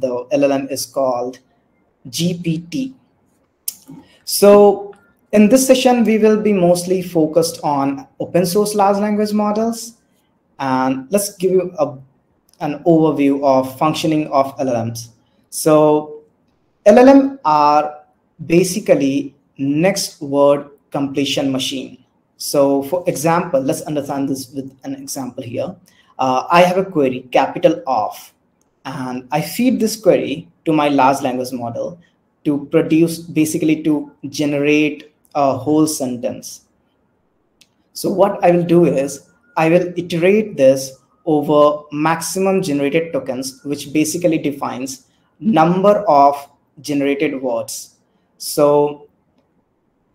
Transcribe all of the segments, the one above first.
the LLM is called GPT. So in this session, we will be mostly focused on open source large language models. And let's give you an overview of functioning of LLMs. So LLM are basically next word completion machine. So for example, let's understand this with an example here. I have a query, capital of, and I feed this query to my large language model to produce, basically to generate a whole sentence. So what I will do is I will iterate this over maximum generated tokens, which basically defines number of generated words. So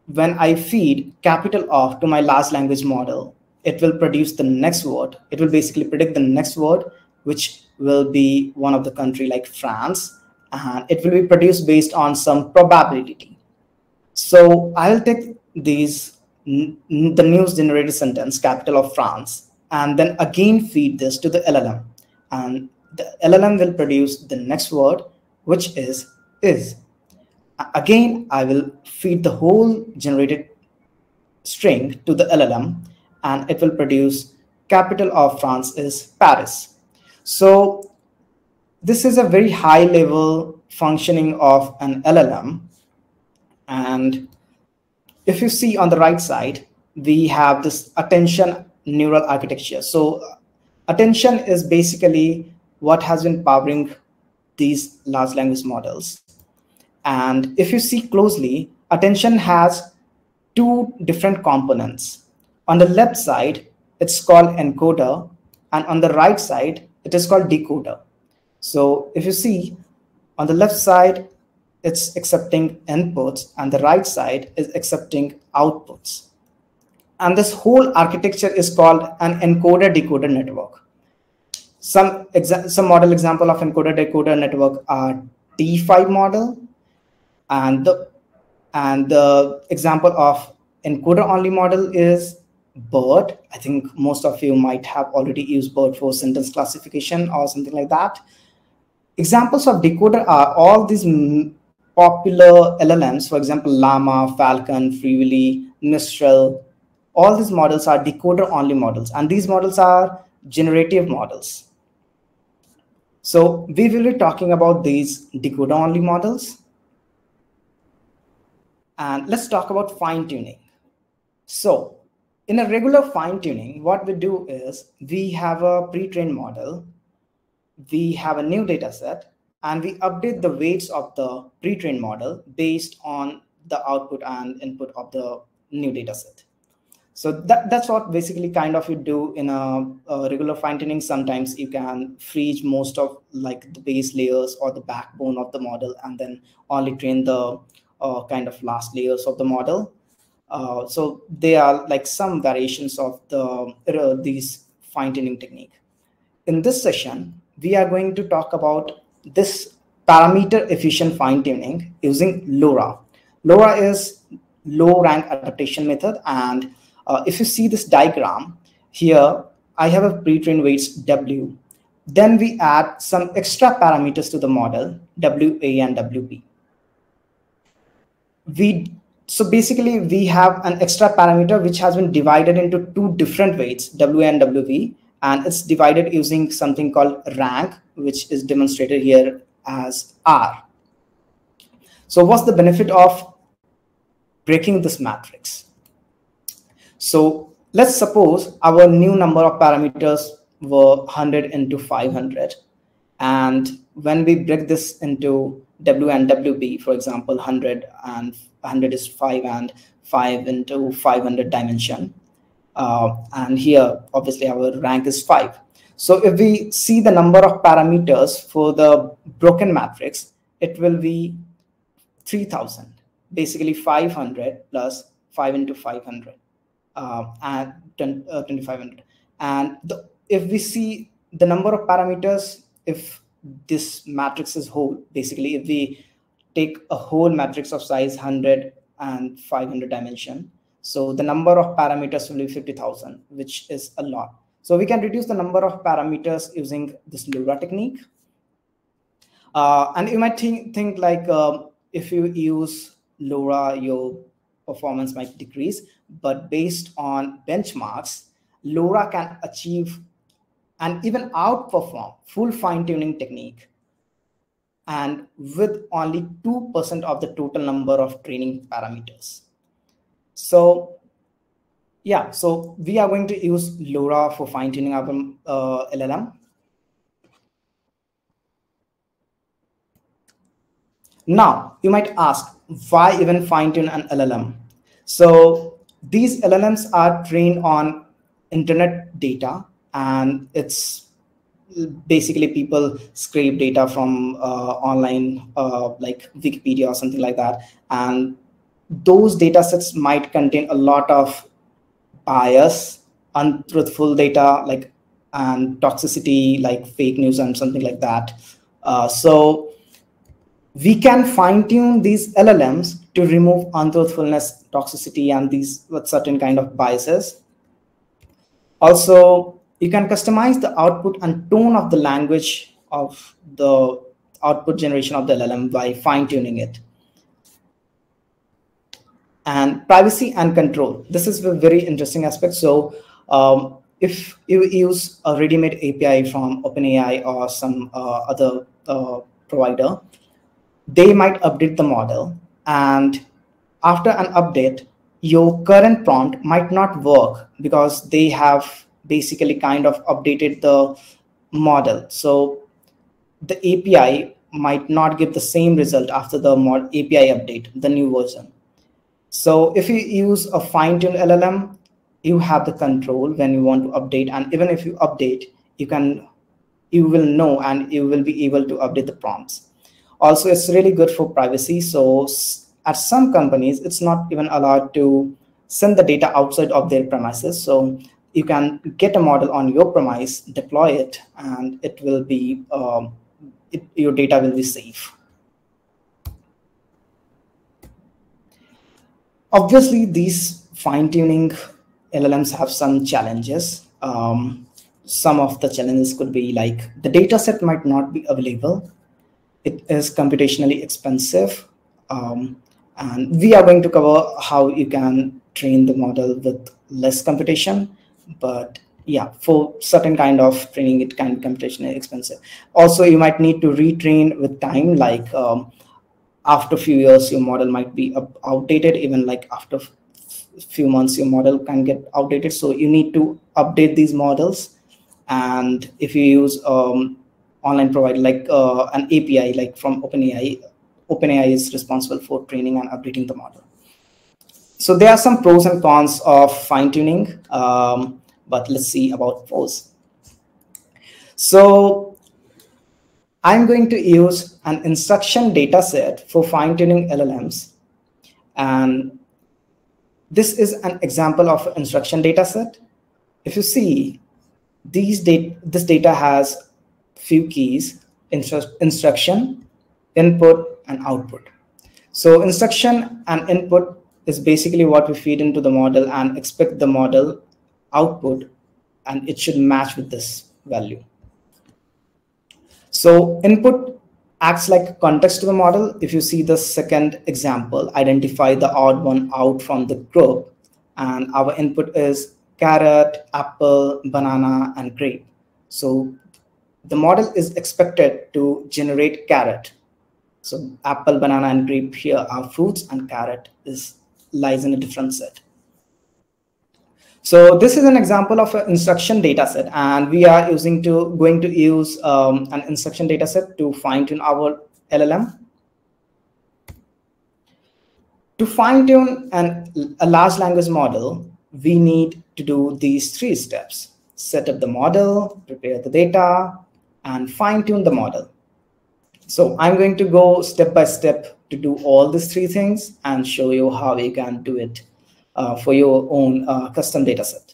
when I feed capital of to my large language model, it will produce the next word. It will basically predict the next word, which will be one of the country like France, and it will be produced based on some probability. So I'll take the news generated sentence, capital of France, and then again feed this to the LLM. And the LLM will produce the next word, which is is. Again, I will feed the whole generated string to the LLM, and it will produce capital of France is Paris. So this is a very high level functioning of an LLM. And if you see on the right side, we have this attention neural architecture. So attention is basically what has been powering these large language models. And if you see closely, attention has two different components. On the left side, it's called encoder, and on the right side, it is called decoder. So if you see, on the left side, it's accepting inputs, and the right side is accepting outputs. And this whole architecture is called an encoder-decoder network. Some model example of encoder-decoder network are T5 model, and the example of encoder only model is BERT. I think most of you might have already used BERT for sentence classification or something like that. Examples of decoder are all these popular LLMs, for example, Llama, Falcon, Free Willy, Mistral. All these models are decoder only models, and these models are generative models. So we will be talking about these decoder only models. And let's talk about fine-tuning. So in a regular fine-tuning, what we do is we have a pre-trained model, we have a new data set, and we update the weights of the pre-trained model based on the output and input of the new data set. So that's what basically kind of you do in a regular fine-tuning. Sometimes you can freeze most of like the base layers or the backbone of the model, and then only train the kind of last layers of the model. So they are like some variations of these fine-tuning technique. In this session, we are going to talk about this parameter efficient fine-tuning using LoRA. LoRA is low rank adaptation method. And if you see this diagram here, I have a pre-trained weights W. Then we add some extra parameters to the model, WA and WB. So basically we have an extra parameter which has been divided into two different weights, WA and WB, and it's divided using something called rank, which is demonstrated here as R. So what's the benefit of breaking this matrix? So let's suppose our new number of parameters were 100 into 500, and when we break this into W and WB, for example, 100 and 100 is 5 and 5 into 500 dimension. And here, obviously, our rank is 5. So if we see the number of parameters for the broken matrix, it will be 3,000, basically 500 plus 5 into 500 and 2,500. And if we see the number of parameters, if this matrix is whole, basically if we take a whole matrix of size 100 and 500 dimension, so the number of parameters will be 50,000, which is a lot. So we can reduce the number of parameters using this LoRA technique. And you might think like if you use LoRA, your performance might decrease. But based on benchmarks, LoRA can achieve and even outperform full fine-tuning technique, and with only 2% of the total number of training parameters. So yeah, so we are going to use LoRA for fine-tuning our LLM. Now, you might ask, why even fine-tune an LLM? So these LLMs are trained on internet data, and it's basically people scrape data from online, like Wikipedia or something like that. And those data sets might contain a lot of bias, untruthful data, like, and toxicity, like fake news and something like that. So we can fine-tune these LLMs to remove untruthfulness, toxicity, and these certain kind of biases. Also, you can customize the output and tone of the language of the output generation of the LLM by fine-tuning it. And privacy and control. This is a very interesting aspect. So if you use a ready-made API from OpenAI or some other provider, they might update the model. And after an update, your current prompt might not work because they have basically kind of updated the model. So the API might not give the same result after the API update, the new version. So if you use a fine-tuned LLM, you have the control when you want to update. And even if you update, you will know and you will be able to update the prompts. Also, it's really good for privacy. So at some companies, it's not even allowed to send the data outside of their premises. So you can get a model on your premise, deploy it, and it will be your data will be safe. Obviously, these fine-tuning LLMs have some challenges. Some of the challenges could be like the data set might not be available. It is computationally expensive. And we are going to cover how you can train the model with less computation. But yeah, for certain kind of training, it can be computationally expensive. Also, you might need to retrain with time, like after a few years, your model might be outdated. Even like after a few months, your model can get outdated. So you need to update these models. And if you use online provider, like an API, like from OpenAI, OpenAI is responsible for training and updating the model. So there are some pros and cons of fine-tuning, but let's see about pros. So I'm going to use an instruction data set for fine-tuning LLMs. And this is an example of instruction data set. If you see, this data has few keys, instruction, input, and output. So instruction and input is basically what we feed into the model and expect the model output, and it should match with this value. So input acts like context to the model. If you see the second example, identify the odd one out from the group, and our input is carrot, apple, banana, and grape. So the model is expected to generate carrot. So apple, banana, and grape here are fruits, and carrot lies in a different set. So this is an example of an instruction data set, and we are going to use an instruction data set to fine-tune our LLM. To fine-tune a large language model, we need to do these three steps: set up the model, prepare the data, and fine-tune the model. So I'm going to go step by step to do all these three things and show you how you can do it for your own custom data set.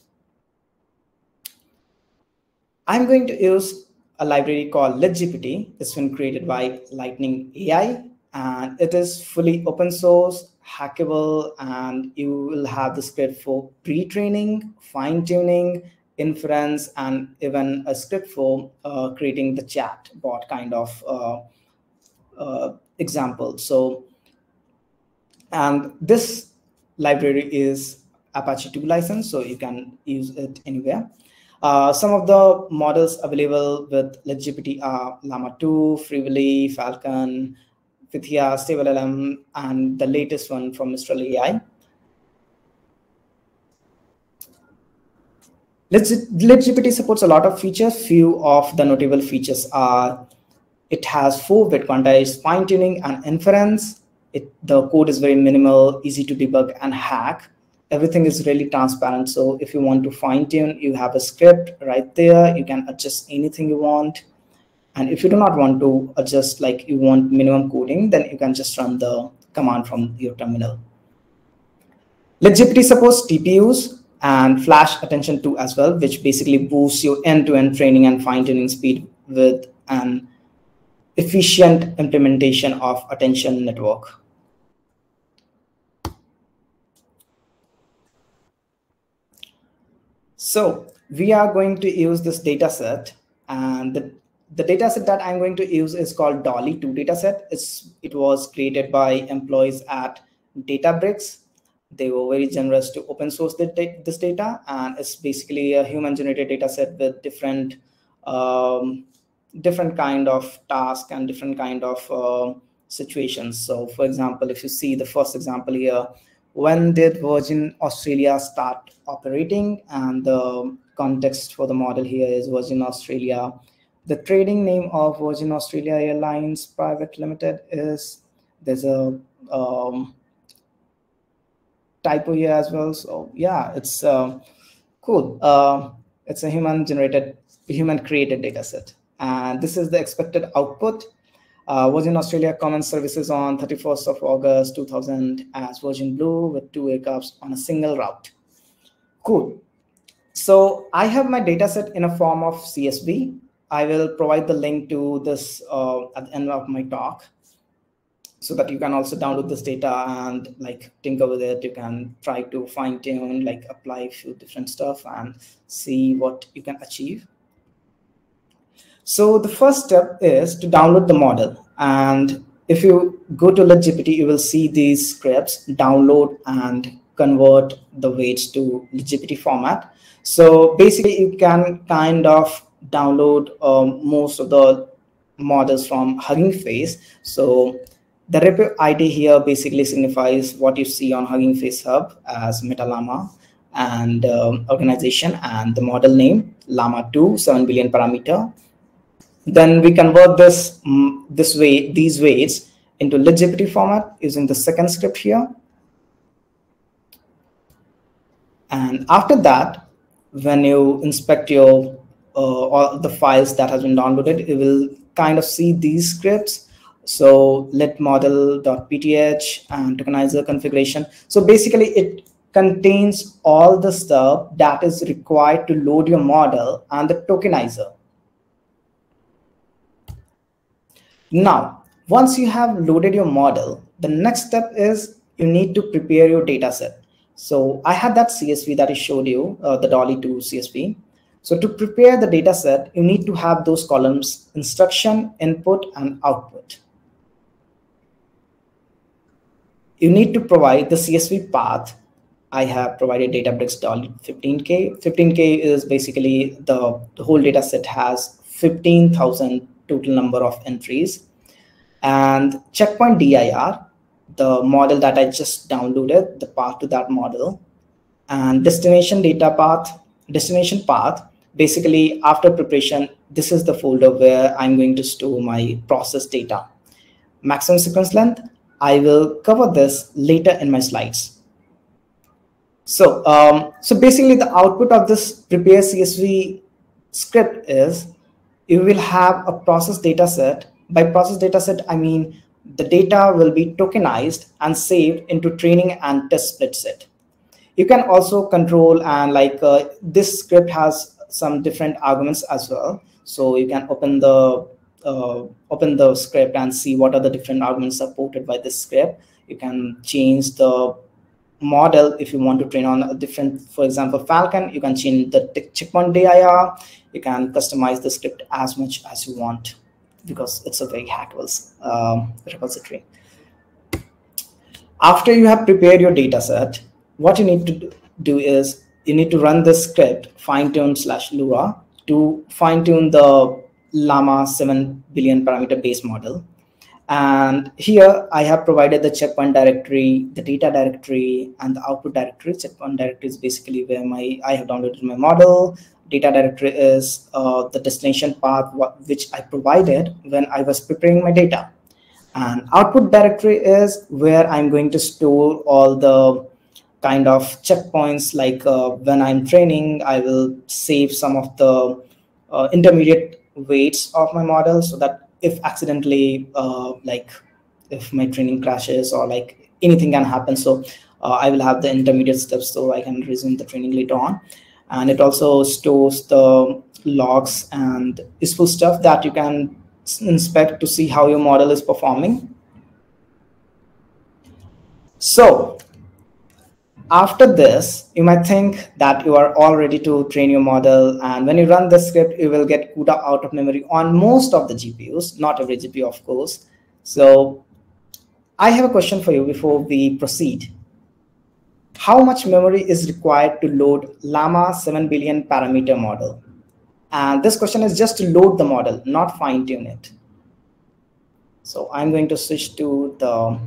I'm going to use a library called LitGPT. It's been created by Lightning AI, and it is fully open source, hackable, and you will have the script for pre-training, fine-tuning, inference, and even a script for creating the chat bot kind of example. So, and this library is Apache 2 license, so you can use it anywhere. Some of the models available with LitGPT are Llama 2, Free Willy, Falcon, Vithya, Stable LM, and the latest one from Mistral AI. LitGPT supports a lot of features. Few of the notable features are it has 4-bit quantized fine-tuning and inference. The code is very minimal, easy to debug and hack. Everything is really transparent. So if you want to fine-tune, you have a script right there. You can adjust anything you want. And if you do not want to adjust, like you want minimum coding, then you can just run the command from your terminal. LitGPT supports TPUs and flash attention too as well, which basically boosts your end-to-end training and fine-tuning speed with an efficient implementation of attention network. So we are going to use this dataset, and the dataset that I'm going to use is called Dolly 2 dataset. It was created by employees at Databricks. They were very generous to open source this data, and it's basically a human-generated dataset with different different kind of tasks and different kind of situations. So, for example, if you see the first example here, when did Virgin Australia start operating? And the context for the model here is Virgin Australia. The trading name of Virgin Australia Airlines Private Limited is, there's a typo here as well. So yeah, it's cool. It's a human created data set. And this is the expected output. Virgin Australia commenced services on 31st of August 2000 as Virgin Blue with 2 aircrafts on a single route. Cool. So I have my data set in a form of CSV. I will provide the link to this at the end of my talk, so that you can also download this data and like tinker with it. You can try to fine tune, like apply a few different stuff and see what you can achieve. So the first step is to download the model. And if you go to LitGPT, you will see these scripts, download and convert the weights to LitGPT format. So basically you can kind of download most of the models from Hugging Face. So the repo ID here basically signifies what you see on Hugging Face Hub as Meta Llama and organization, and the model name Llama 2, 7 billion parameter. Then we convert these weights into LitGPT format using the second script here. And after that, when you inspect your all the files that has been downloaded, you will kind of see these scripts. So lit model.pth and tokenizer configuration. So basically it contains all the stuff that is required to load your model and the tokenizer. Now, once you have loaded your model, the next step is you need to prepare your data set. So I had that CSV that I showed you, the Dolly 2 CSV. So to prepare the data set, you need to have those columns, instruction, input, and output. You need to provide the CSV path. I have provided Databricks Dolly 15K. 15K is basically the whole data set has 15,000 total number of entries. And checkpoint DIR, the model that I just downloaded, the path to that model. And destination data path, destination path. Basically, after preparation, this is the folder where I'm going to store my process data. Maximum sequence length, I will cover this later in my slides. So, so basically the output of this prepare CSV script is you will have a process data set. By process data set, I mean the data will be tokenized and saved into training and test split set. You can also control and like this script has some different arguments as well. So you can open the script and see what are the different arguments supported by this script. You can change the model if you want to train on a different, for example, Falcon. You can change the checkpoint DIR. You can customize the script as much as you want. because it's a very hackable repository. After you have prepared your data set, what you need to do is you need to run this script fine-tune/LoRA to fine-tune the Llama 7 billion parameter base model. And here I have provided the checkpoint directory, the data directory, and the output directory. Checkpoint directory is basically where I have downloaded my model. Data directory is the destination path which I provided when I was preparing my data. And output directory is where I'm going to store all the kind of checkpoints, like when I'm training, I will save some of the intermediate weights of my model so that if accidentally, like if my training crashes or like anything can happen, so I will have the intermediate steps so I can resume the training later on. And it also stores the logs and useful stuff that you can inspect to see how your model is performing. So after this, you might think that you are all ready to train your model, and when you run the script, you will get CUDA out of memory on most of the GPUs, not every GPU, of course. So I have a question for you before we proceed. How much memory is required to load Llama 7 billion parameter model? And this question is just to load the model, not fine-tune it. So I'm going to switch to the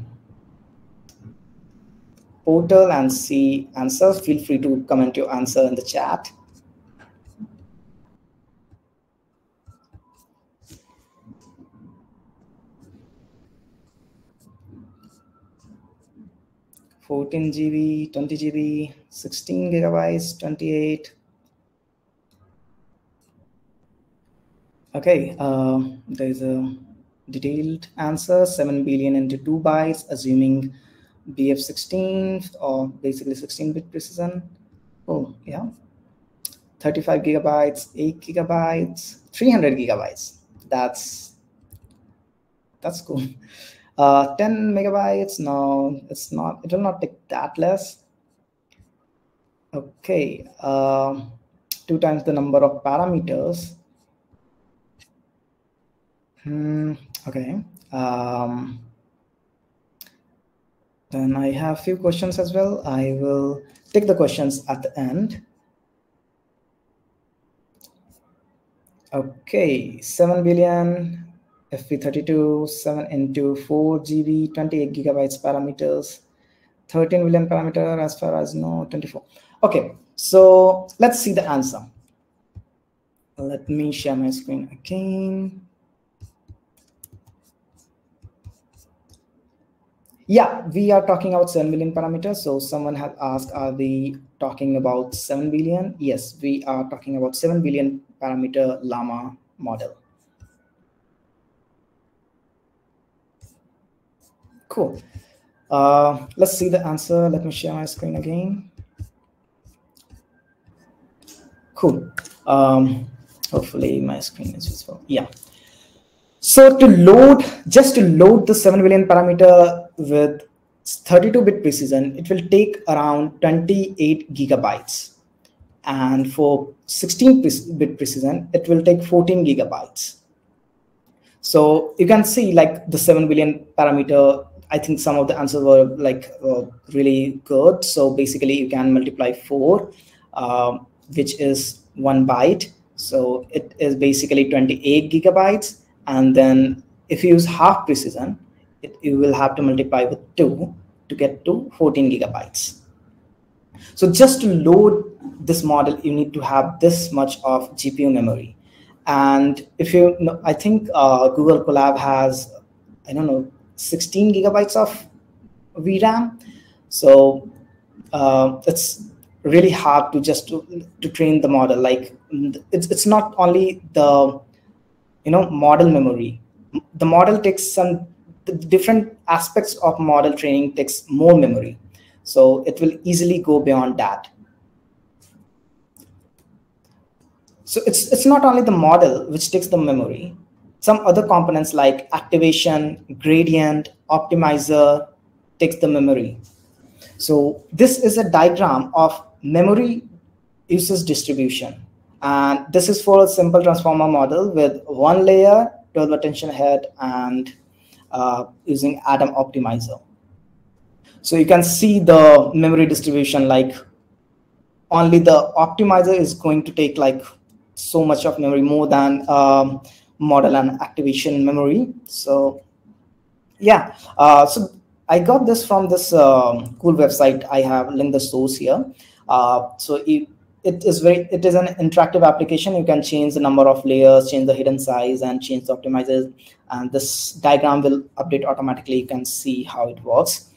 portal and see answers. Feel free to comment your answer in the chat. $14 GB, $20 GB, 16 GB, 28. Okay, there's a detailed answer, 7 billion into 2 bytes, assuming bf16 or basically 16-bit precision. Oh, yeah. 35 gigabytes, 8 gigabytes, 300 gigabytes. That's cool. 10 megabytes, no, it's not, it will not take that less. Okay, 2 times the number of parameters. Okay, then I have a few questions as well. I will take the questions at the end. Okay, 7 billion. FP32, 7 into 4 GB, 28 gigabytes parameters, 13 billion parameter as far as no 24. Okay, so let's see the answer. Let me share my screen again. Yeah, we are talking about 7 billion parameters. So someone had asked, are we talking about 7 billion? Yes, we are talking about 7 billion parameter Llama model. Cool. Let's see the answer. Let me share my screen again. Cool. Hopefully my screen is visible. Yeah. So to load, just to load the 7 billion parameter with 32-bit precision, it will take around 28 gigabytes. And for 16-bit precision, it will take 14 gigabytes. So you can see like the 7 billion parameter, I think some of the answers were like really good. So basically you can multiply 4, which is 1 byte. So it is basically 28 gigabytes. And then if you use half precision, you will have to multiply with 2 to get to 14 gigabytes. So just to load this model, you need to have this much of GPU memory. And if you know, I think Google Colab has, I don't know, 16 gigabytes of VRAM. So it's really hard to just to train the model. Like it's not only the, you know, model memory. The model takes some, the different aspects of model training takes more memory. So it will easily go beyond that. So it's not only the model which takes the memory. Some other components like activation, gradient, optimizer takes the memory. So this is a diagram of memory usage distribution. And this is for a simple transformer model with one layer, 12 attention head, and using Adam optimizer. So you can see the memory distribution, like only the optimizer is going to take like so much of memory, more than model and activation memory. So yeah, so I got this from this cool website. I have linked the source here. So it is an interactive application. You can change the number of layers, change the hidden size, and change the optimizers. And this diagram will update automatically. You can see how it works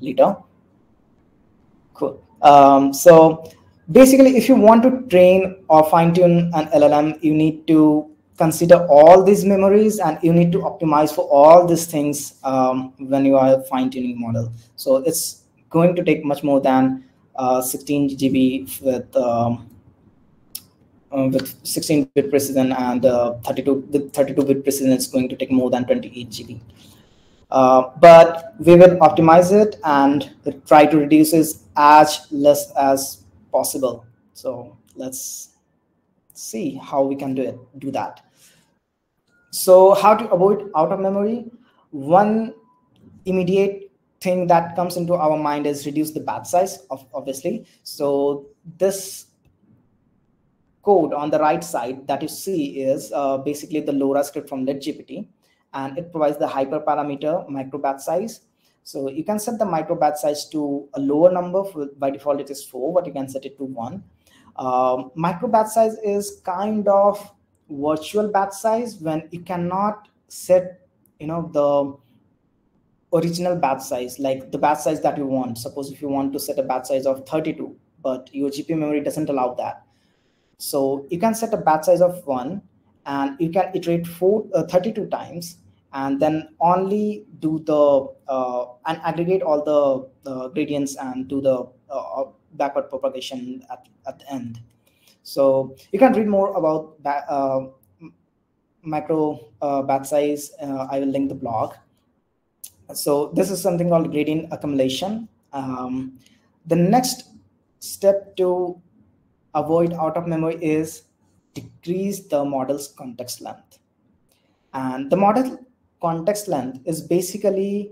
later. Cool. So basically, if you want to train or fine-tune an LLM, you need to consider all these memories, and you need to optimize for all these things when you are fine-tuning model. So it's going to take much more than 16 GB with 16-bit precision, and 32-bit precision is going to take more than 28 GB. But we will optimize it and try to reduce it as less as possible. So let's see how we can do that. So how to avoid out of memory? One immediate thing that comes into our mind is reduce the batch size, obviously. So this code on the right side that you see is basically the LoRA script from LitGPT, and it provides the hyperparameter micro batch size. So you can set the micro batch size to a lower number. By default, it is 4, but you can set it to 1. Micro batch size is kind of virtual batch size when you cannot set, you know, the original batch size, like the batch size that you want. Suppose if you want to set a batch size of 32, but your GPU memory doesn't allow that. So you can set a batch size of 1, and you can iterate 32 times, and then only do the and aggregate all the gradients and do the backward propagation at the end. So you can read more about micro batch size. I will link the blog. So this is something called gradient accumulation. The next step to avoid out of memory is decrease the model's context length. And the model context length is basically,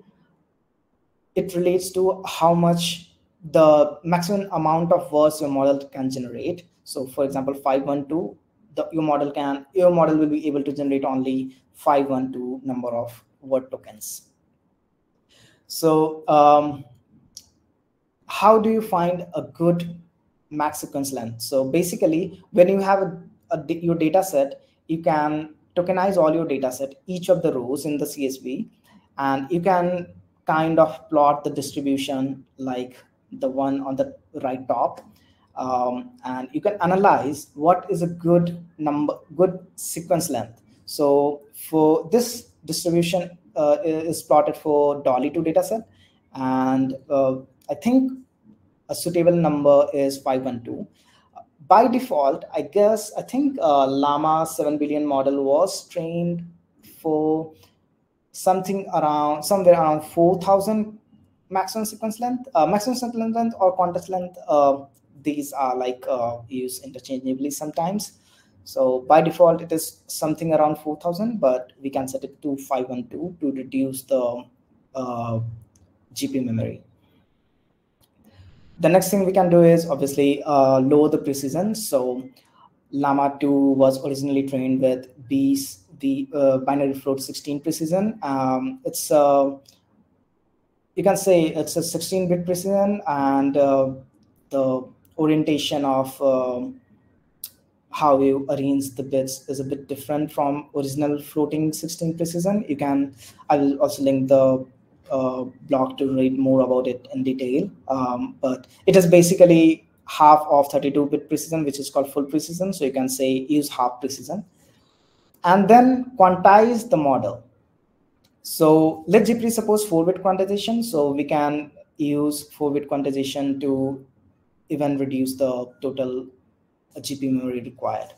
it relates to how much the maximum amount of words your model can generate. So for example, 512, your model will be able to generate only 512 number of word tokens. So how do you find a good max sequence length? So basically, when you have your data set, you can tokenize all your data set, each of the rows in the CSV, and you can kind of plot the distribution like the one on the right top, and you can analyze what is a good sequence length. So for this distribution is plotted for Dolly 2 dataset, and I think a suitable number is 512. By default, I think Llama 7 billion model was trained for somewhere around 4,000 maximum sequence length. Maximum sequence length or context length, these are like used interchangeably sometimes. So by default, it is something around 4,000, but we can set it to 512 to reduce the GPU memory. The next thing we can do is obviously lower the precision. So Llama 2 was originally trained with binary float 16 precision. It's you can say it's a 16-bit precision, and the orientation of how you arrange the bits is a bit different from original floating 16 precision. I will also link the blog to read more about it in detail, but it is basically half of 32-bit precision, which is called full precision. So you can say use half precision, and then quantize the model. So LitGPT supports 4-bit quantization, so we can use 4-bit quantization to even reduce the total GPU memory required.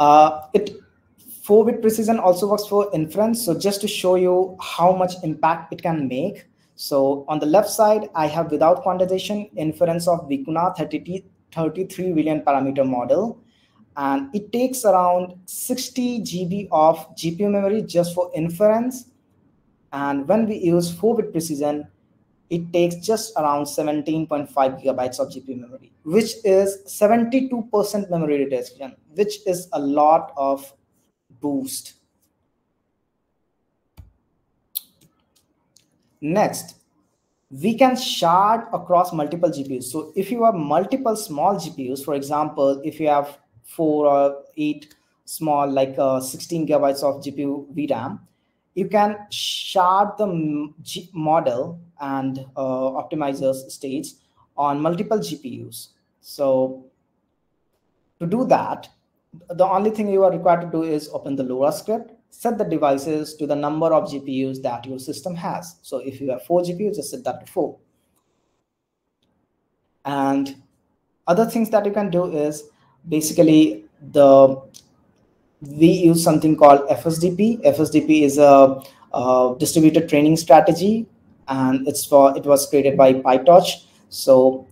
4-bit precision also works for inference. So just to show you how much impact it can make. So on the left side, I have without quantization inference of Vicuna 33 billion parameter model. and it takes around 60 GB of GPU memory just for inference. And when we use 4-bit precision, it takes just around 17.5 gigabytes of GPU memory, which is 72% memory reduction, which is a lot of boost. Next, we can shard across multiple GPUs. So if you have multiple small GPUs, for example, if you have 4 or 8 small, like 16 gigabytes of GPU VRAM, you can shard the model and optimizers stage on multiple GPUs. So to do that, the only thing you are required to do is open the LoRA script, set the devices to the number of GPUs that your system has. So if you have 4 GPUs, just set that to 4. And other things that you can do is basically we use something called FSDP. FSDP is a distributed training strategy, and it was created by PyTorch. So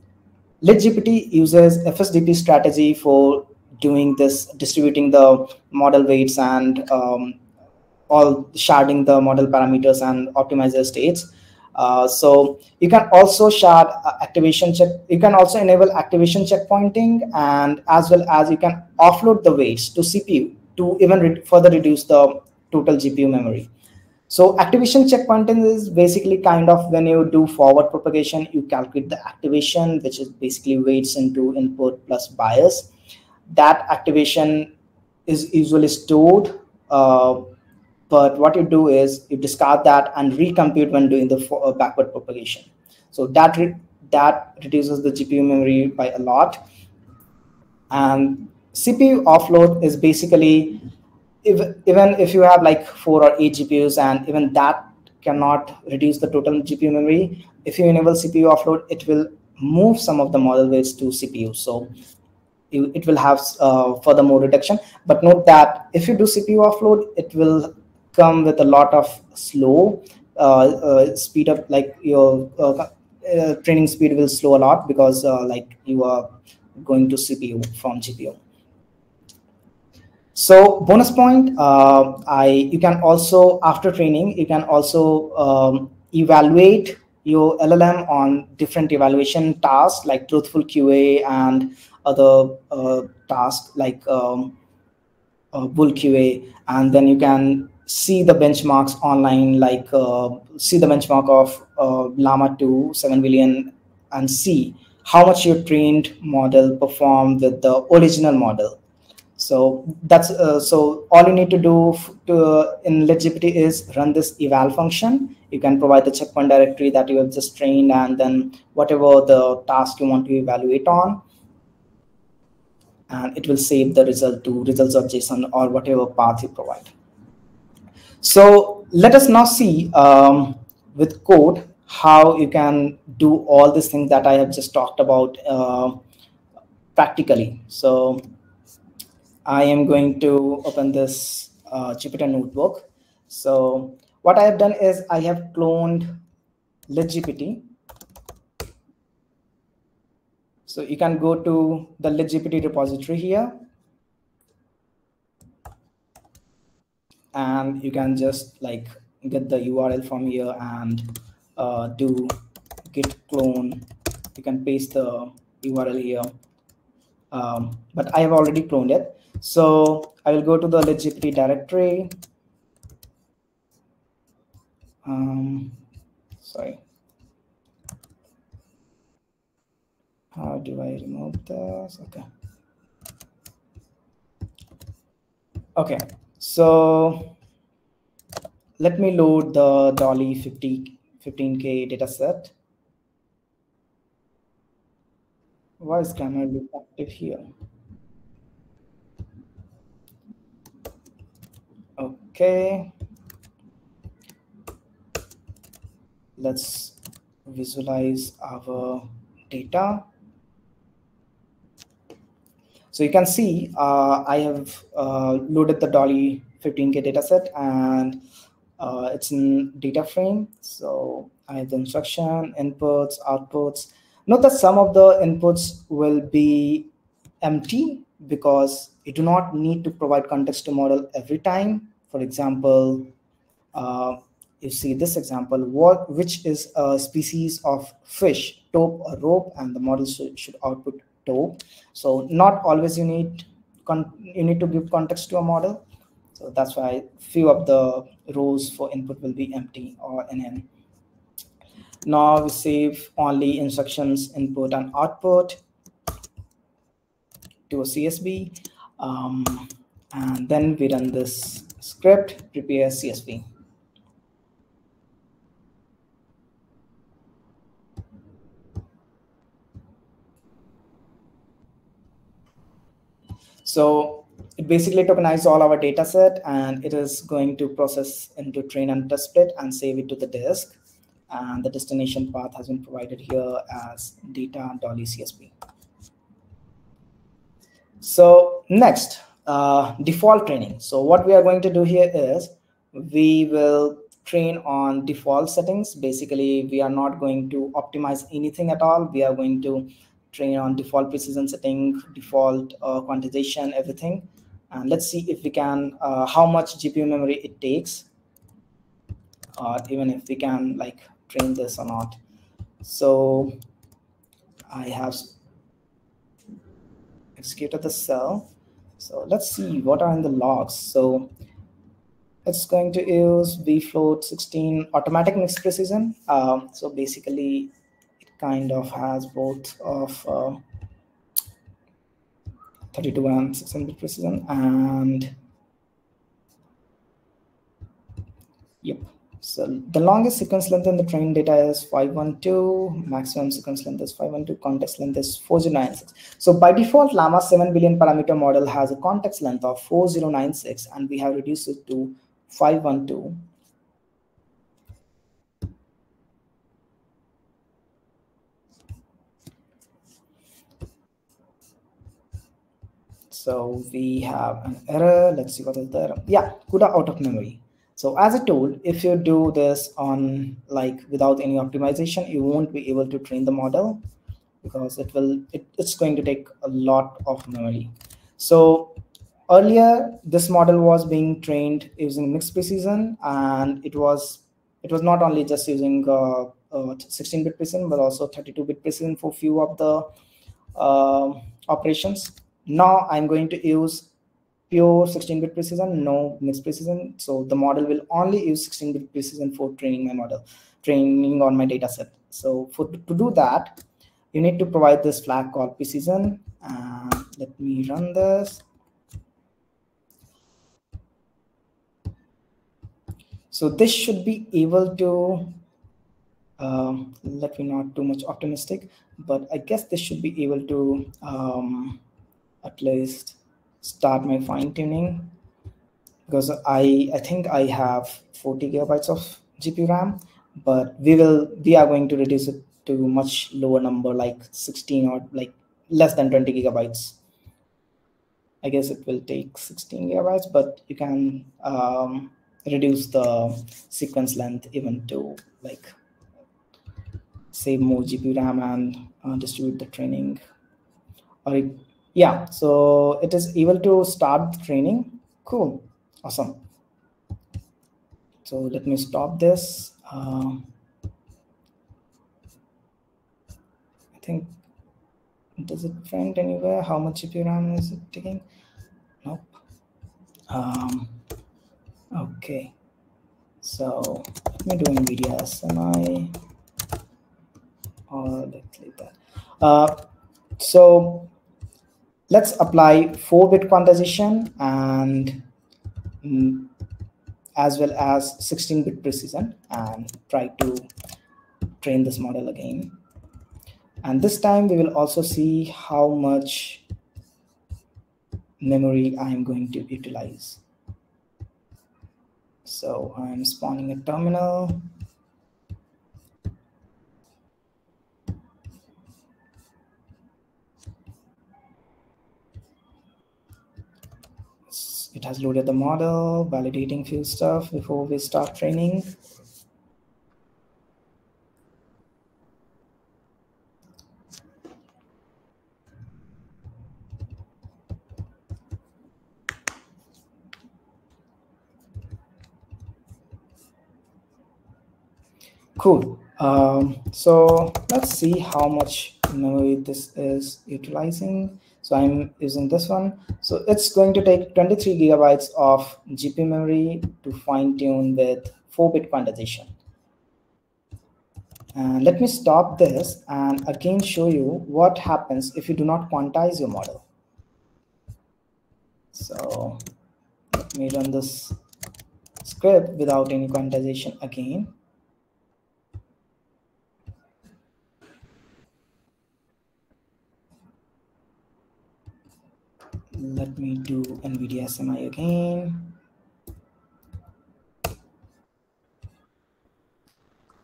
LitGPT uses FSDP strategy for doing this, distributing the model weights and all sharding the model parameters and optimizer states. So you can also shard activation check. You can also enable activation checkpointing, and as well as you can offload the weights to CPU to even further reduce the total GPU memory. So activation checkpointing is basically kind of when you do forward propagation, you calculate the activation, which is basically weights into input plus bias. That activation is usually stored, but what you do is you discard that and recompute when doing the backward propagation. So that reduces the GPU memory by a lot. And CPU offload is basically, even if you have like 4 or 8 GPUs, and even that cannot reduce the total GPU memory, if you enable CPU offload, it will move some of the model weights to CPU. So it will have furthermore reduction. But note that if you do CPU offload, it will come with a lot of slow speed up, like your training speed will slow a lot because like you are going to CPU from GPU. So bonus point, you can also, after training, you can also evaluate your LLM on different evaluation tasks like truthful QA and other tasks like bull QA, and then you can see the benchmarks online, like see the benchmark of Llama 2, 7 billion, and see how much your trained model performed with the original model. So that's so all you need to do in LitGPT is run this eval function. You can provide the checkpoint directory that you have just trained, and then whatever the task you want to evaluate on, and it will save the result to results.json or whatever path you provide. So let us now see with code how you can do all these things that I have just talked about practically. So I am going to open this Jupyter notebook. So what I have done is I have cloned LitGPT. So you can go to the LitGPT repository here, and you can just like get the URL from here and do git clone. You can paste the URL here, but I have already cloned it. So I will go to the LitGPT directory. Sorry. How do I remove this? Okay. Okay. So let me load the Dolly 15K dataset. Why is camera loop active here? Okay. Let's visualize our data. So you can see I have loaded the Dolly 15K dataset, and it's in data frame. So I have the instruction, inputs, outputs. Note that some of the inputs will be empty because you do not need to provide context to model every time. For example, you see this example, which is a species of fish, taupe or rope, and the model should output taupe. So not always you need to give context to a model. So that's why few of the rows for input will be empty or NN. Now we save only instructions input and output to a CSV, and then we run this script, prepare CSV. So it basically tokenized all our data set, and it is going to process into train and test bit and save it to the disk. And the destination path has been provided here as data Dolly CSV. So next, default training. So what we are going to do here is we will train on default settings. Basically, we are not going to optimize anything at all. We are going to train on default precision setting, default quantization, everything. And let's see if we can, how much GPU memory it takes, or even if we can like train this or not. So I have executed the cell. So let's see what are in the logs. So it's going to use bfloat16 automatic mixed precision. So basically, kind of has both of 32 and 16-bit precision, and yep. So the longest sequence length in the train data is 512, maximum sequence length is 512, context length is 4096. So by default, Llama 7 billion parameter model has a context length of 4096, and we have reduced it to 512. So we have an error. Let's see what is there. Yeah, CUDA out of memory. So as I told, if you do this on like without any optimization, you won't be able to train the model because it will it's going to take a lot of memory. So earlier this model was being trained using mixed precision, and it was not only just using 16-bit precision but also 32-bit precision for few of the operations. Now I'm going to use pure 16-bit precision, no mixed precision. So the model will only use 16-bit precision for training my model, training on my data set. So to do that, you need to provide this flag called precision. Let me run this. So this should be able to, let me not too much optimistic, but I guess this should be able to, at least start my fine tuning, because I think I have 40 gigabytes of GPU RAM, but we are going to reduce it to much lower number, like 16 or like less than 20 gigabytes. I guess it will take 16 gigabytes, but you can reduce the sequence length even to like save more GPU RAM and distribute the training. Or it, yeah, so it is able to start training. Cool, awesome. So let me stop this. I think, does it print anywhere? How much GPU RAM is it taking? Nope. Okay, so let me do NVIDIA SMI. Or let's leave that. So let's apply 4-bit quantization and as well as 16-bit precision and try to train this model again. And this time we will also see how much memory I'm going to utilize. So I'm spawning a terminal. It has loaded the model, validating few stuff before we start training. Cool. So let's see how much memory this is utilizing. So I'm using this one. So it's going to take 23 gigabytes of GPU memory to fine tune with 4-bit quantization. And let me stop this and again show you what happens if you do not quantize your model. So let me run this script without any quantization again. Let me do NVIDIA SMI again.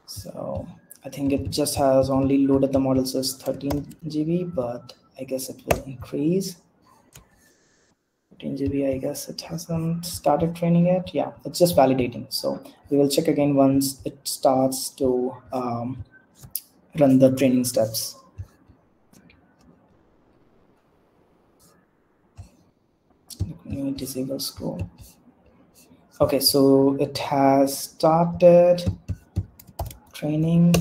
So I think it just has only loaded the models as 13 GB, but I guess it will increase. 13 GB, I guess it hasn't started training yet. Yeah, it's just validating. So we will check again once it starts to run the training steps. Let me disable scroll. Okay, so it has started training.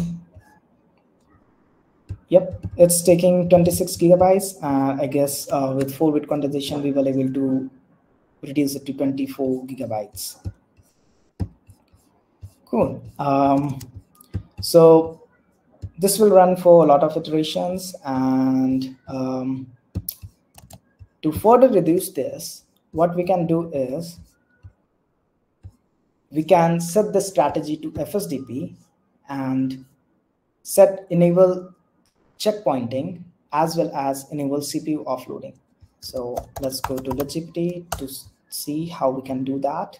Yep, it's taking 26 gigabytes. I guess with 4-bit quantization, we were able to reduce it to 24 gigabytes. Cool. So this will run for a lot of iterations, and to further reduce this, what we can do is we can set the strategy to FSDP and set enable checkpointing as well as enable CPU offloading. So let's go to the GPT to see how we can do that.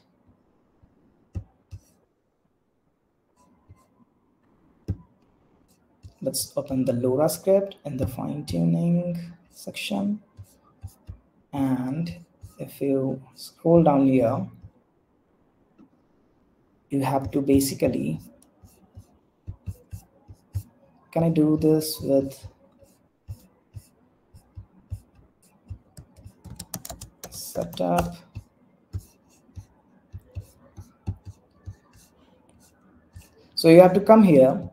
Let's open the LoRA script in the fine tuning section. And if you scroll down here, you have to basically, can I do this with setup? So you have to come here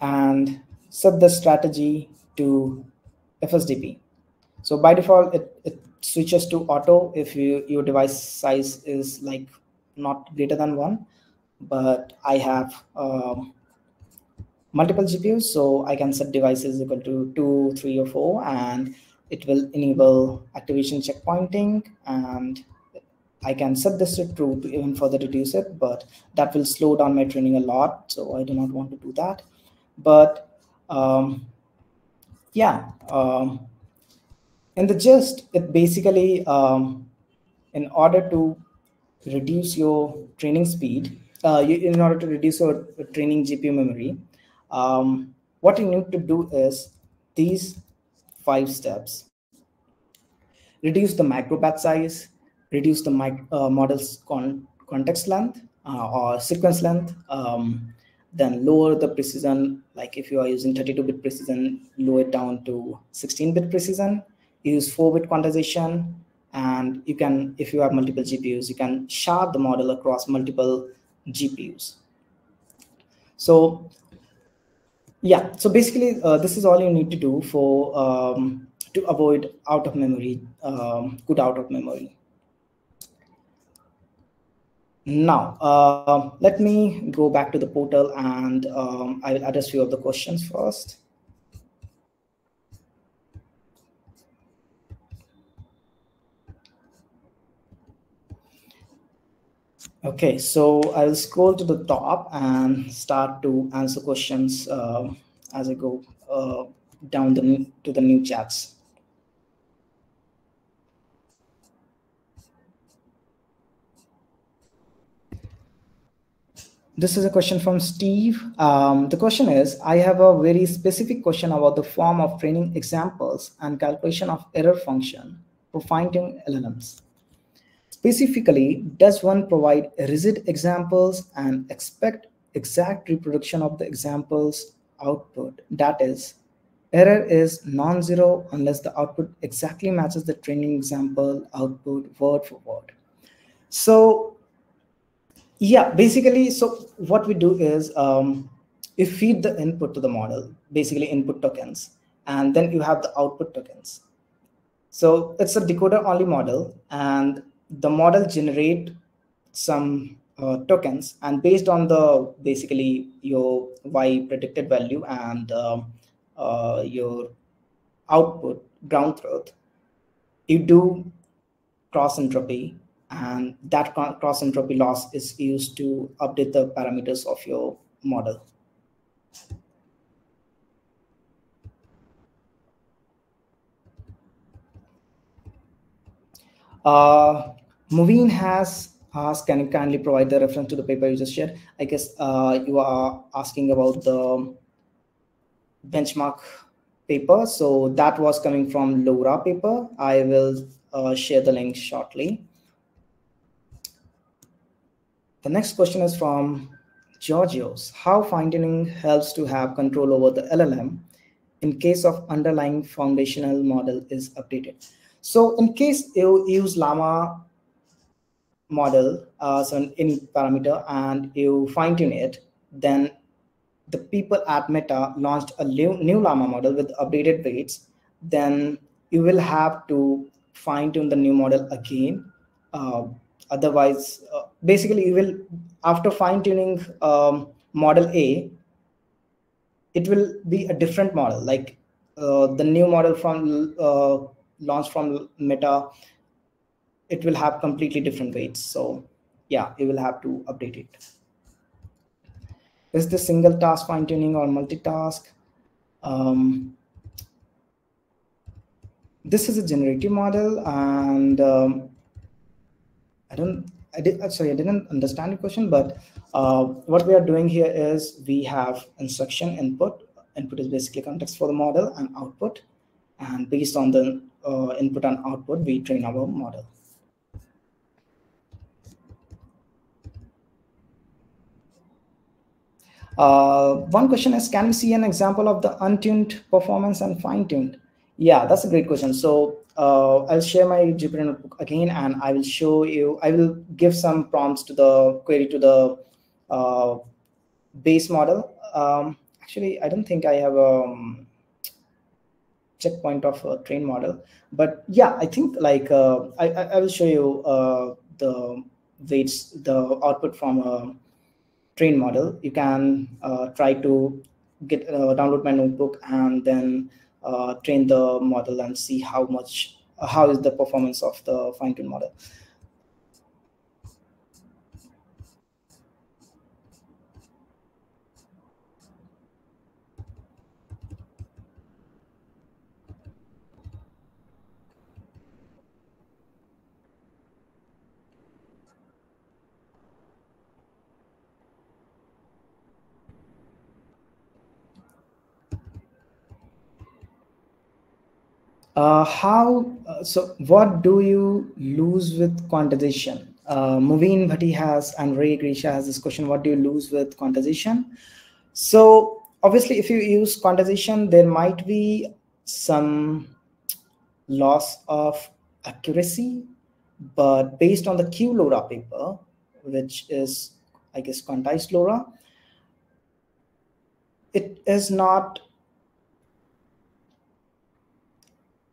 and set the strategy to FSDP. So by default, it switches to auto if your device size is like not greater than 1, but I have multiple GPUs, so I can set devices equal to 2, 3, or 4, and it will enable activation checkpointing, and I can set this to true to even further reduce it, but that will slow down my training a lot, so I do not want to do that. But in the gist, it basically, in order to reduce your training speed, in order to reduce your training GPU memory, what you need to do is these 5 steps. Reduce the micro batch size, reduce the model's context length or sequence length, then lower the precision, like if you are using 32-bit precision, lower it down to 16-bit precision, use 4-bit quantization, and you can, if you have multiple GPUs, you can shard the model across multiple GPUs. So yeah, so basically this is all you need to do for to avoid out of memory, good out of memory. Now let me go back to the portal, and I will address a few of the questions first. Okay, so I'll scroll to the top and start to answer questions as I go down to the new chats. This is a question from Steve. The question is, I have a very specific question about the form of training examples and calculation of error function for fine-tuning LLMs. Specifically, does one provide rigid examples and expect exact reproduction of the example's output? That is, error is non-zero unless the output exactly matches the training example output word for word. So yeah, basically, so what we do is you feed the input to the model, basically input tokens, and then you have the output tokens. So it's a decoder-only model, and the model generates some tokens, and based on the basically your Y predicted value and your output ground truth, you do cross entropy, and that cross entropy loss is used to update the parameters of your model. Moveen has asked, can you kindly provide the reference to the paper you just shared? I guess you are asking about the benchmark paper. So that was coming from LoRA paper. I will share the link shortly. The next question is from Georgios. How fine-tuning helps to have control over the LLM in case of underlying foundational model is updated? So in case you use Llama model, so any parameter, and you fine-tune it, then the people at Meta launched a new Llama model with updated weights. Then you will have to fine-tune the new model again. Otherwise, basically, you will, after fine-tuning model A, it will be a different model. Like the new model from launched from Meta, it will have completely different weights. So yeah, you will have to update it. Is this single task fine-tuning or multitask? This is a generative model, and sorry, I didn't understand the question, but what we are doing here is we have instruction input. Input is basically context for the model, and output. And based on the input and output, we train our model. One question is, can we see an example of the untuned performance and fine-tuned? Yeah, that's a great question. So I'll share my Jupyter notebook again, and I will show you, I will give some prompts to the query to the base model. Actually, I don't think I have a checkpoint of a train model, but yeah, I think like I will show you the weights, the output from a train model. You can try to get download my notebook and then train the model and see how much, how is the performance of the fine-tuned model. So what do you lose with quantization? Moveen Bhatti has, and Ray Grisha has this question, what do you lose with quantization? So obviously, if you use quantization, there might be some loss of accuracy, but based on the QLoRA paper, which is, I guess, quantized LoRA, it is not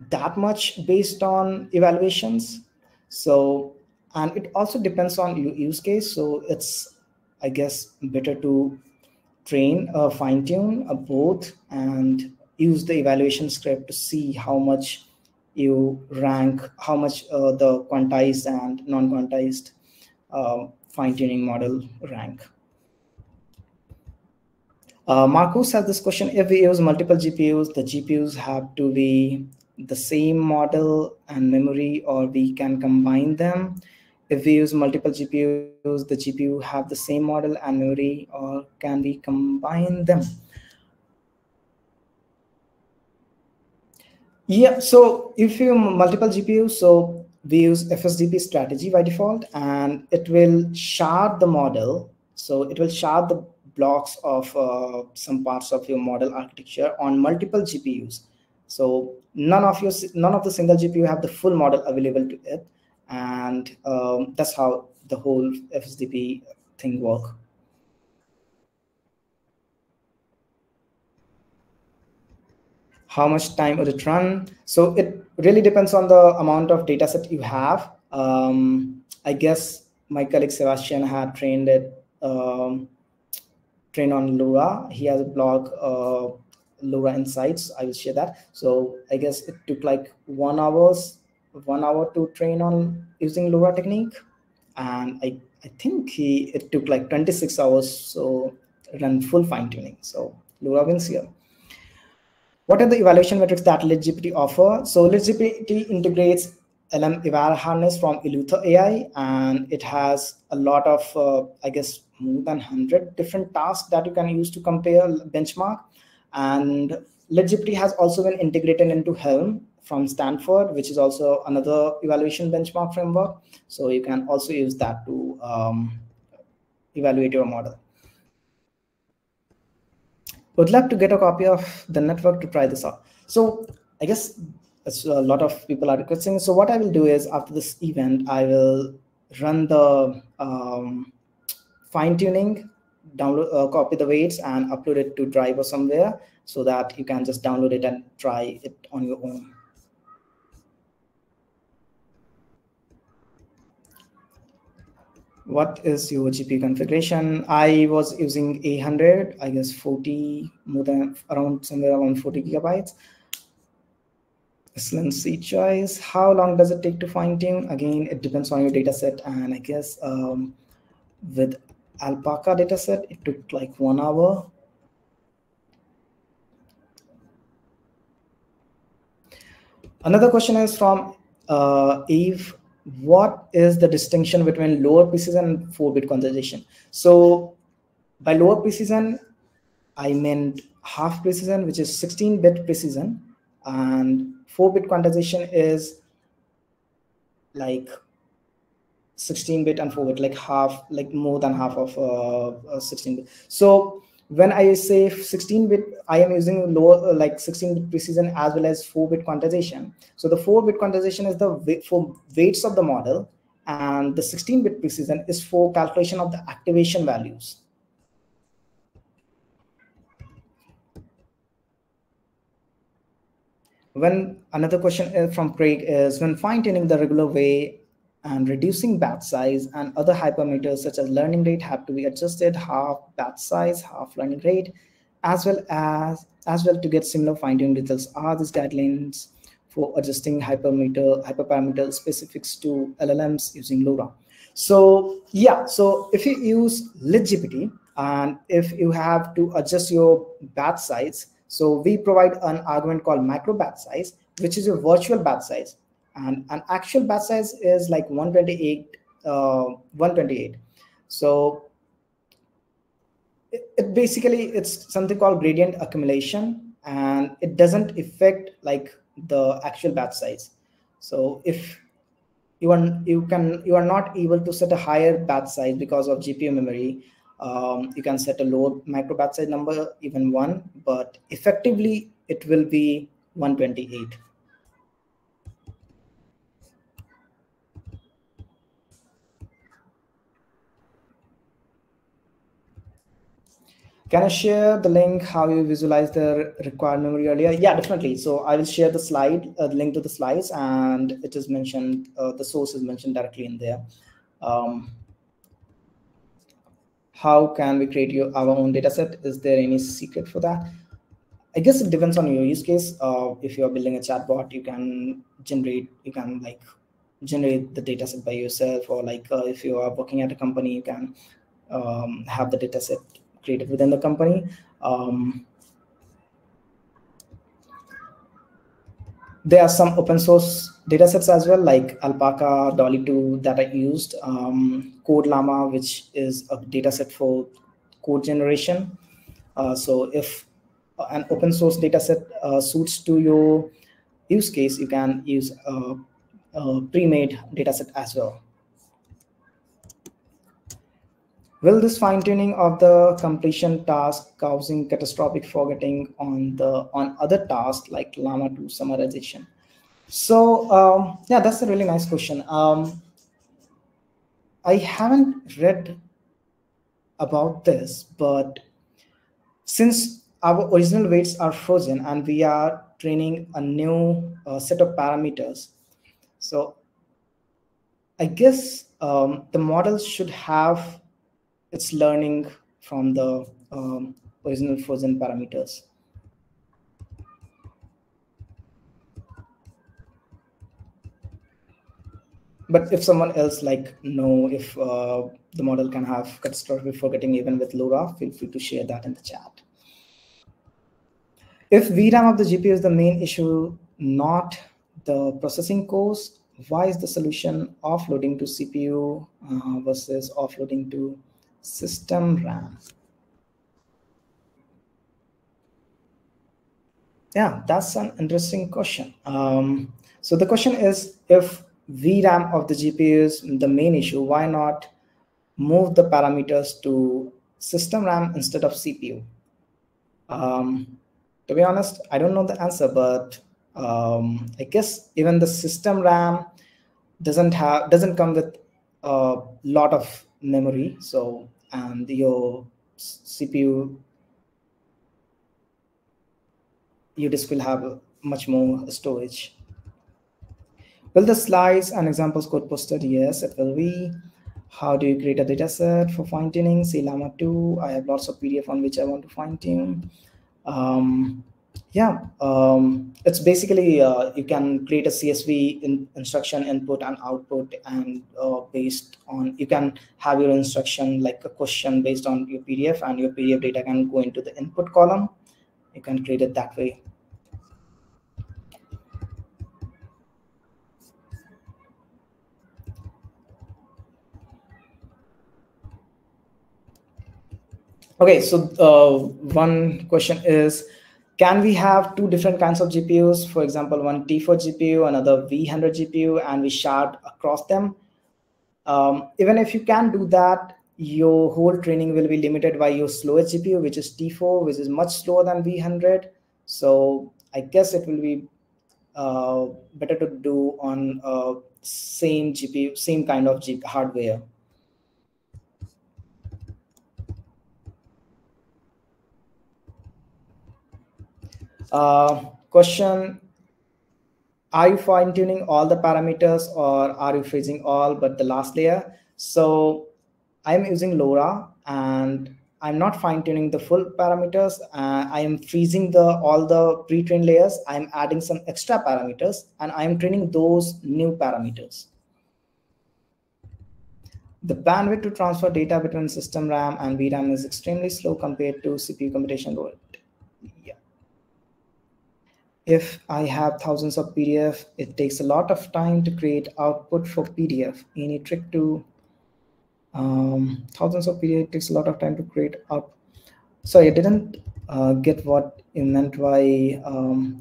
that much based on evaluations. So, and it also depends on your use case. So it's, I guess, better to train or fine tune both and use the evaluation script to see how much you rank, how much the quantized and non-quantized fine tuning model rank. Marcus has this question, if we use multiple GPUs, the GPUs have to be the same model and memory, or we can combine them. If we use multiple GPUs, the GPU have the same model and memory, or can we combine them? Yeah, so if you multiple GPUs, so we use FSDP strategy by default, and it will shard the model. So it will shard the blocks of some parts of your model architecture on multiple GPUs. So none of the single GPU have the full model available to it, and that's how the whole FSDP thing works. how much time would it run. So it really depends on the amount of data set you have. I guess my colleague Sebastian had trained it, trained on LoRA. He has a blog, LoRA Insights. I will share that. So I guess it took like 1 hour to train on using LoRA technique. And I think it took like 26 hours. So run full fine tuning. So LoRA wins here. What are the evaluation metrics that LitGPT offer? So LitGPT integrates LM Eval Harness from Eleuther AI, and it has a lot of, I guess, more than 100 different tasks that you can use to compare benchmark. And LitGPT has also been integrated into Helm from Stanford, which is also another evaluation benchmark framework. So you can also use that to evaluate your model. Would love to get a copy of the network to try this out. So I guess that's a lot of people are requesting. So what I will do is after this event, I will run the fine tuning, download, copy the weights and upload it to Drive or somewhere so that you can just download it and try it on your own. What is your GPU configuration? I was using A100, I guess 40, more than around somewhere around 40 gigabytes. Excellent seed choice. How long does it take to fine tune? Again, it depends on your data set. And I guess with Alpaca data set, it took like 1 hour. Another question is from Eve. What is the distinction between lower precision and 4-bit conservation? So by lower precision, I meant half precision, which is 16-bit precision. And 4-bit quantization is like 16-bit and 4-bit, like half, like more than half of 16-bit. So when I say 16-bit, I am using lower, like 16-bit precision as well as 4-bit quantization. So the 4-bit quantization is the weights of the model, and the 16-bit precision is for calculation of the activation values. When another question from Craig is, when fine-tuning the regular way and reducing batch size and other hypermeters such as learning rate have to be adjusted, half batch size, half learning rate, as well to get similar fine-tuned results. Are these guidelines for adjusting hyperparameter specifics to LLMs using LoRA? So yeah, so if you use LitGPT and if you have to adjust your batch size, so we provide an argument called micro batch size, which is your virtual batch size. And an actual batch size is like 128. So it basically, it's something called gradient accumulation, and it doesn't affect like the actual batch size. So if you are not able to set a higher batch size because of GPU memory, you can set a lower micro batch size number, even 1, but effectively it will be 128. Can I share the link how you visualize the required memory earlier? Yeah, definitely. So I will share the slide, the link to the slides, and it is mentioned, the source is mentioned directly in there. How can we create our own data set? Is there any secret for that? I guess it depends on your use case. If you're building a chatbot, you can generate the data set by yourself, or like if you are working at a company, you can have the data set created within the company. There are some open source data sets as well, like Alpaca, Dolly 2 that I used, llama, which is a data set for code generation. So if an open source data set suits to your use case, you can use a pre-made data set as well. Will this fine-tuning of the completion task causing catastrophic forgetting on other tasks like Llama 2 summarization? So yeah, that's a really nice question. I haven't read about this, but since our original weights are frozen and we are training a new set of parameters. So I guess the model should have its learning from the original frozen parameters. But if someone else like know if the model can have catastrophic forgetting even with LoRA, feel free to share that in the chat. If VRAM of the GPU is the main issue, not the processing cores, why is the solution offloading to CPU versus offloading to system RAM? Yeah, that's an interesting question. So the question is, if VRAM of the GPU is the main issue, why not move the parameters to system RAM instead of CPU? To be honest, I don't know the answer, but I guess even the system RAM doesn't come with a lot of memory. So and your CPU, your disk will have much more storage. Will the slides and examples code posted? Yes, it will be. How do you create a data set for fine tuning? See Llama 2. I have lots of PDF on which I want to fine tune. It's basically you can create a CSV instruction input and output, and based on you can have your instruction like a question based on your PDF, and your PDF data can go into the input column. You can create it that way. Okay, so one question is, can we have two different kinds of GPUs? For example, one T4 GPU, another V100 GPU, and we shard across them. Even if you can do that, your whole training will be limited by your slowest GPU, which is T4, which is much slower than V100. So I guess it will be better to do on same GPU, same kind of hardware. Question, are you fine tuning all the parameters, or are you freezing all but the last layer? So I'm using LoRA and I'm not fine tuning the full parameters. I am freezing all the pre-trained layers. I'm adding some extra parameters and I'm training those new parameters. The bandwidth to transfer data between system RAM and VRAM is extremely slow compared to CPU computation load. Yeah. If I have thousands of PDF, it takes a lot of time to create output for PDF. Any trick to thousands of PDF, it takes a lot of time to create output. So I didn't get what you meant by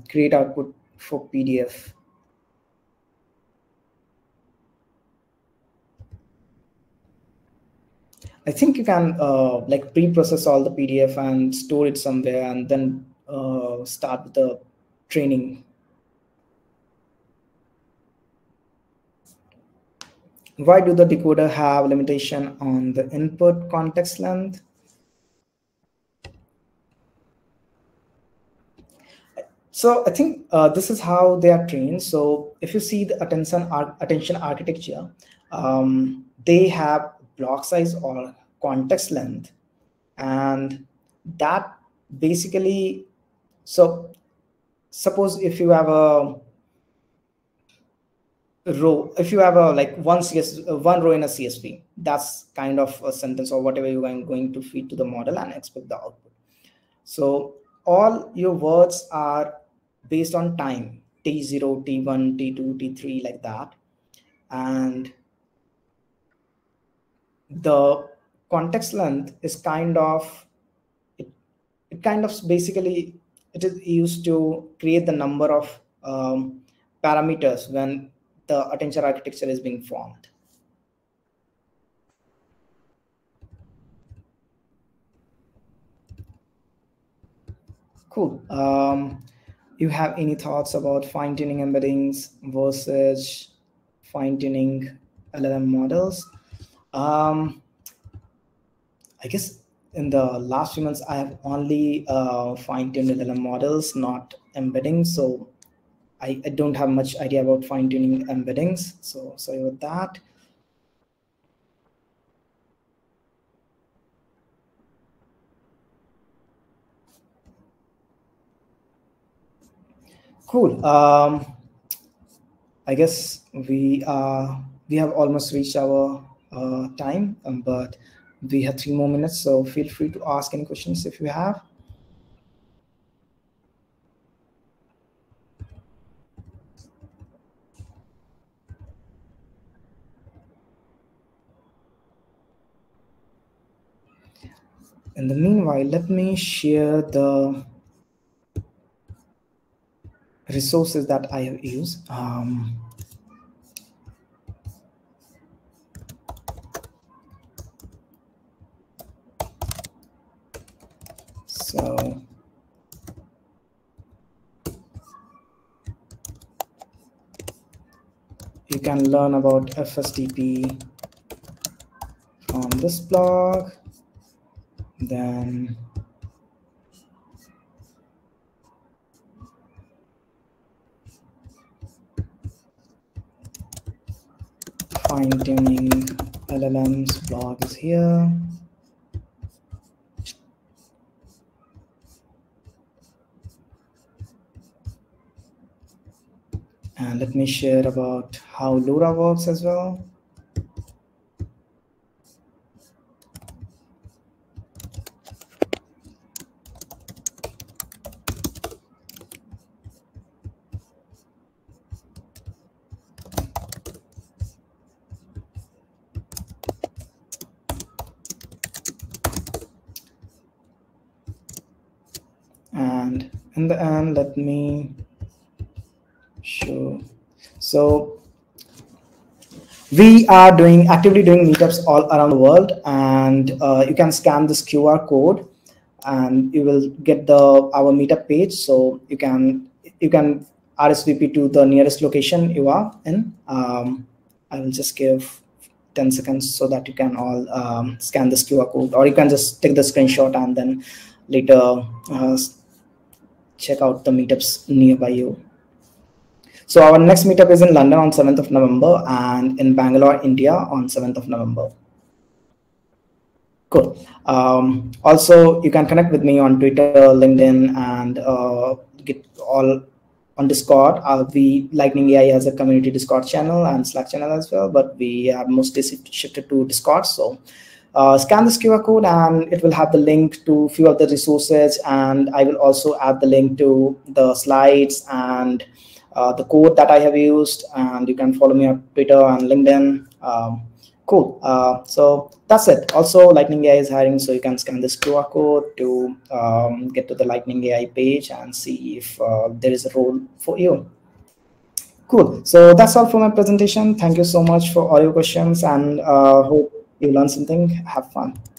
create output for PDF. I think you can like pre-process all the PDF and store it somewhere and then start with the training. Why do the decoder have limitation on the input context length? So I think this is how they are trained. So if you see the attention architecture, they have block size or context length, and that basically, so suppose if you have a row, if you have a one row in a CSV, that's kind of a sentence or whatever you are going to feed to the model and expect the output. So all your words are based on time, T0, T1, T2, T3, like that. And the context length is kind of, it kind of basically, it is used to create the number of parameters when the attention architecture is being formed. Cool. You have any thoughts about fine-tuning embeddings versus fine-tuning LLM models? I guess in the last few months, I have only fine-tuned LLM models, not embeddings. So I don't have much idea about fine-tuning embeddings. So sorry about that. Cool. I guess we have almost reached our time, but we have 3 more minutes. So feel free to ask any questions if you have. In the meanwhile, let me share the resources that I have used. So you can learn about FSDP from this blog. Then fine-tuning LLMs blog is here. And let me share about how LoRA works as well. And in the end, let me show. So we are actively doing meetups all around the world, and you can scan this QR code, and you will get our meetup page. So you can RSVP to the nearest location you are in. I will just give 10 seconds so that you can all scan this QR code, or you can just take the screenshot and then later check out the meetups nearby you. So our next meetup is in London on 7th of November and in Bangalore, India on 7th of November. Cool. Also, you can connect with me on Twitter, LinkedIn, and get all on Discord. The Lightning AI has a community Discord channel and Slack channel as well, but we have mostly shifted to Discord. So scan this QR code and it will have the link to a few of the resources, and I will also add the link to the slides and the code that I have used, and you can follow me on Twitter and LinkedIn. Cool. So that's it. Also, Lightning AI is hiring, so you can scan this QR code to get to the Lightning AI page and see if there is a role for you. Cool. So that's all for my presentation. Thank you so much for all your questions, and hope you learn something. Have fun.